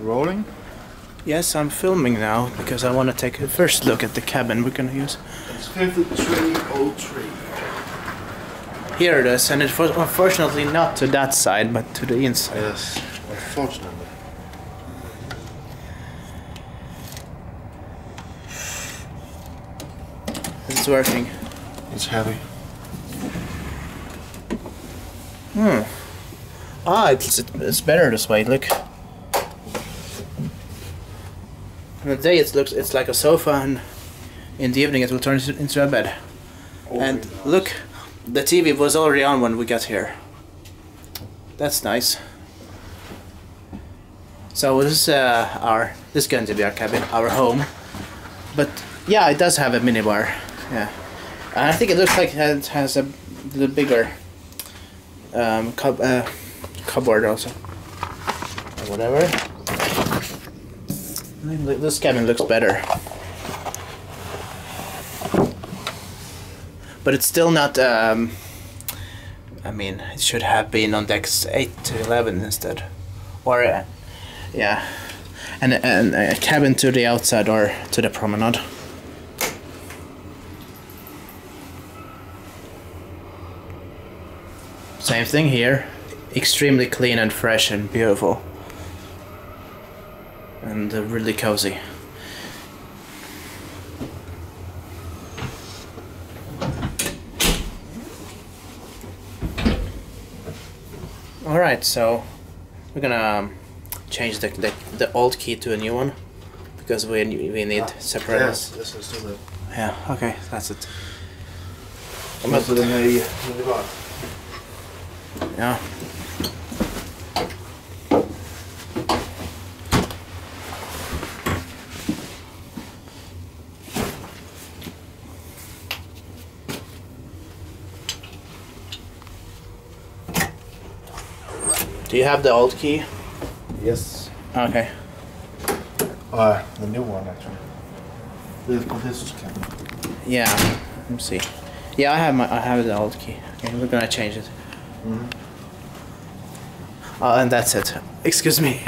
Rolling? Yes, I'm filming now because I want to take a first look at the cabin we're going to use. It's 5303. Here it is, and it was unfortunately not to that side, but to the inside. Yes, unfortunately. It's working. It's heavy. Hmm. Ah, it's better this way. Look. On the day it looks it's like a sofa, and in the evening it will turn into a bed. Oh, and look, the TV was already on when we got here. That's nice. So this is this is going to be our cabin, our home. But yeah, it does have a minibar. Yeah, and I think it looks like it has a little bigger cupboard also. Or whatever. This cabin looks better, but it's still not. I mean, it should have been on decks 8 to 11 instead, or yeah, and a cabin to the outside or to the promenade. Same thing here, extremely clean and fresh and beautiful. And really cozy. Alright, so we're gonna change the old key to a new one because we need separate. Yes, let's do that. Yeah, okay, that's it. Yeah. Do you have the old key? Yes. Okay. The new one actually. This key. Yeah. Let me see. Yeah, I have the old key. Okay, we're gonna change it. Mm-hmm. And that's it. Excuse me.